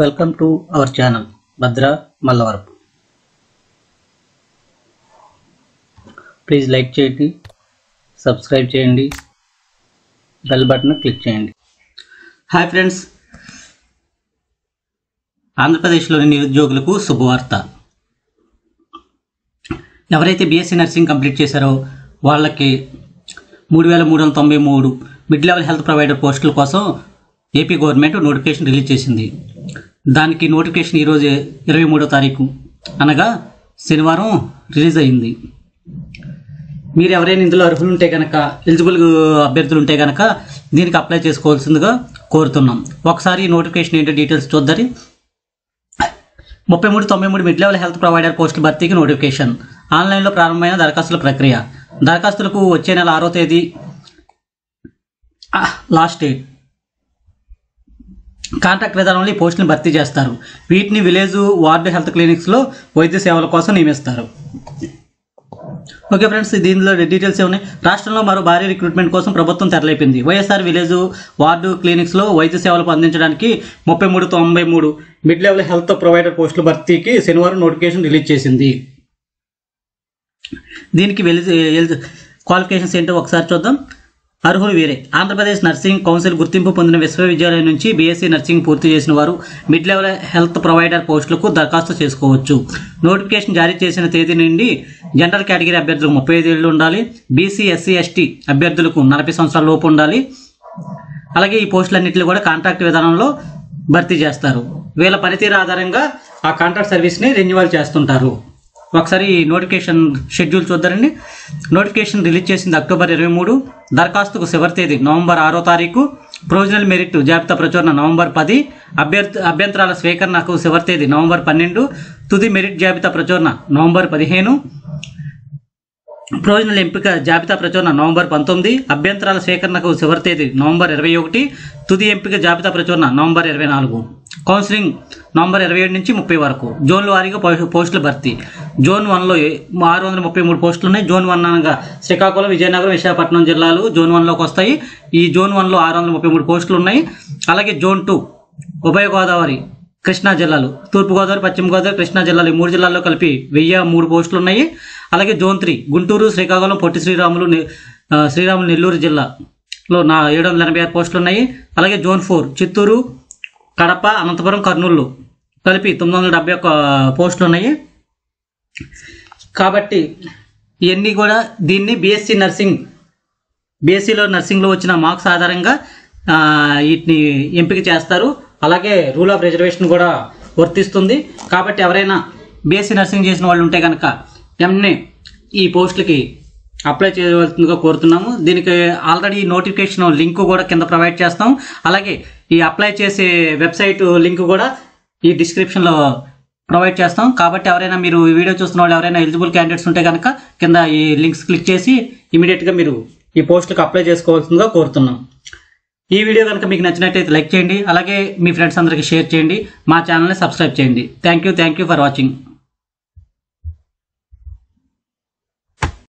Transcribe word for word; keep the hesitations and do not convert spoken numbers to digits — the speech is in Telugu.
Welcome to our channel Madra Malavarapu. Please like cheyandi, subscribe cheyandi, bell button click cheyandi. Hi friends, Andhra Pradesh loni nirudhyogulaku shubhavartha. ఎవరైతే బిఎస్సి నర్సింగ్ కంప్లీట్ చేశారో వాళ్ళకి మూడు వేల మూడు వందల తొంభై మూడు మిడ్ లెవెల్ హెల్త్ ప్రొవైడర్ పోస్టుల కోసం ఏపీ గవర్నమెంట్ నోటిఫికేషన్ రిలీజ్ చేసింది. దానికి నోటిఫికేషన్ ఈరోజు ఇరవై మూడో తారీఖు అనగా శనివారం రిలీజ్ అయింది. మీరు ఎవరైనా ఇందులో అర్హులు ఉంటే కనుక, ఎలిజిబుల్ అభ్యర్థులు ఉంటే కనుక దీనికి అప్లై చేసుకోవాల్సిందిగా కోరుతున్నాం. ఒకసారి ఈ నోటిఫికేషన్ ఏంటో డీటెయిల్స్ చూద్దాం. ముప్పై మూడు తొంభై మూడు మిడ్ లెవెల్ హెల్త్ ప్రొవైడర్ పోస్టుల భర్తీకి నోటిఫికేషన్. ఆన్లైన్లో ప్రారంభమైన దరఖాస్తుల ప్రక్రియ. దరఖాస్తులకు వచ్చే నెల ఆరో తేదీ లాస్ట్ డేట్. కాంట్రాక్ట్ విధానంలో ఈ పోస్టులను భర్తీ చేస్తారు. వీటిని విలేజ్, వార్డు హెల్త్ క్లినిక్స్లో వైద్య సేవల కోసం నియమిస్తారు. ఓకే ఫ్రెండ్స్, దీనిలో డీటెయిల్స్ ఏమున్నాయి? రాష్ట్రంలో మరో భారీ రిక్రూట్మెంట్ కోసం ప్రభుత్వం తెరలేపింది. వైఎస్ఆర్ విలేజ్, వార్డు క్లినిక్స్లో వైద్య సేవలకు అందించడానికి ముప్పై మూడు తొంభై మూడు మిడ్ లెవెల్ హెల్త్ ప్రొవైడర్ పోస్టుల భర్తీకి శనివారం నోటిఫికేషన్ రిలీజ్ చేసింది. దీనికి క్వాలిఫికేషన్స్ ఏంటో ఒకసారి చూద్దాం. అర్హులు వీరే: ఆంధ్రప్రదేశ్ నర్సింగ్ కౌన్సిల్ గుర్తింపు పొందిన విశ్వవిద్యాలయం నుంచి బీఎస్సీ నర్సింగ్ పూర్తి చేసిన వారు మిడ్ లెవెల్ హెల్త్ ప్రొవైడర్ పోస్టులకు దరఖాస్తు చేసుకోవచ్చు. నోటిఫికేషన్ జారీ చేసిన తేదీ నుండి జనరల్ కేటగిరీ అభ్యర్థులకు ముప్పై ఐదు ఏళ్ళు ఉండాలి. బీసీ, ఎస్సీ, ఎస్టీ అభ్యర్థులకు నలభై సంవత్సరాల లోపు ఉండాలి. అలాగే ఈ పోస్టులన్నింటినీ కూడా కాంట్రాక్ట్ విధానంలో భర్తీ చేస్తారు. వీళ్ళ పనితీరు ఆధారంగా ఆ కాంట్రాక్ట్ సర్వీస్ని రెన్యువల్ చేస్తుంటారు. ఒకసారి నోటిఫికేషన్ షెడ్యూల్ చూద్దారండి. నోటిఫికేషన్ రిలీజ్ చేసింది అక్టోబర్ ఇరవై మూడు. దరఖాస్తుకు చివరి తేదీ నవంబర్ ఆరో తారీఖు. ప్రొవిజనల్ మెరిట్ జాబితా ప్రచురణ నవంబర్ పది. అభ్యర్థ అభ్యంతరాల స్వీకరణకు చివరి తేదీ నవంబర్ పన్నెండు. తుది మెరిట్ జాబితా ప్రచురణ నవంబర్ పదిహేను. ప్రొవిజనల్ ఎంపిక జాబితా ప్రచురణ నవంబర్ పంతొమ్మిది. అభ్యంతరాల స్వీకరణకు చివరి తేదీ నవంబర్ ఇరవై ఒకటి. తుది ఎంపిక జాబితా ప్రచురణ నవంబర్ ఇరవై నాలుగు. కౌన్సిలింగ్ నవంబర్ ఇరవై ఏడు నుంచి ముప్పై వరకు. జోన్ల వారీగా పోస్టుల భర్తీ. జోన్ వన్లో ఆరు వందల ముప్పై మూడు పోస్టులు ఉన్నాయి. జోన్ వన్ అనగా శ్రీకాకుళం, విజయనగరం, విశాఖపట్నం జిల్లాలు జోన్ వన్లోకి వస్తాయి. ఈ జోన్ వన్లో ఆరు వందల ముప్పై మూడు పోస్టులు ఉన్నాయి. అలాగే జోన్ టూ ఉభయ గోదావరి, కృష్ణా జిల్లాలు, తూర్పుగోదావరి, పశ్చిమ గోదావరి, కృష్ణా జిల్లాలు ఈ మూడు జిల్లాల్లో కలిపి వెయ్యి మూడు పోస్టులు ఉన్నాయి. అలాగే జోన్ త్రీ గుంటూరు, శ్రీకాకుళం, పొట్టి శ్రీరాములు శ్రీరాములు నెల్లూరు జిల్లాలో నా ఏడు వందల ఎనభై ఆరు పోస్టులు ఉన్నాయి. అలాగే జోన్ ఫోర్ చిత్తూరు, కడప, అనంతపురం, కర్నూలు కలిపి తొమ్మిది వందల డెబ్బై ఒక్క పోస్టులు ఉన్నాయి. కాబట్టి ఇవన్నీ కూడా దీన్ని బీఎస్సీ నర్సింగ్ బీఎస్సీలో నర్సింగ్లో వచ్చిన మార్క్స్ ఆధారంగా వీటిని ఎంపిక చేస్తారు. అలాగే రూల్ ఆఫ్ రిజర్వేషన్ కూడా వర్తిస్తుంది. కాబట్టి ఎవరైనా బీఎస్సీ నర్సింగ్ చేసిన వాళ్ళు ఉంటే కనుక వెంటనే ఈ పోస్టులకి అప్లై చేయవలసిందిగా కోరుతున్నాము. దీనికి ఆల్రెడీ నోటిఫికేషన్ లింక్ కూడా కింద ప్రొవైడ్ చేస్తాం. అలాగే ఈ అప్లై చేసే వెబ్సైట్ లింక్ కూడా ఈ డిస్క్రిప్షన్లో ప్రొవైడ్ చేస్తాం. కాబట్టి ఎవరైనా మీరు ఈ వీడియో చూస్తున్న వాళ్ళు ఎవరైనా ఎలిజిబుల్ క్యాండిడేట్స్ ఉంటే కనుక కింద ఈ లింక్స్ క్లిక్ చేసి ఇమీడియట్గా మీరు ఈ పోస్టులకు అప్లై చేసుకోవాల్సిందిగా కోరుతున్నాం. ఈ వీడియో కనుక మీకు నచ్చినట్టయితే లైక్ చేయండి. అలాగే మీ ఫ్రెండ్స్ అందరికీ షేర్ చేయండి. మా ఛానల్ని సబ్స్క్రైబ్ చేయండి. Thank you thank you for watching.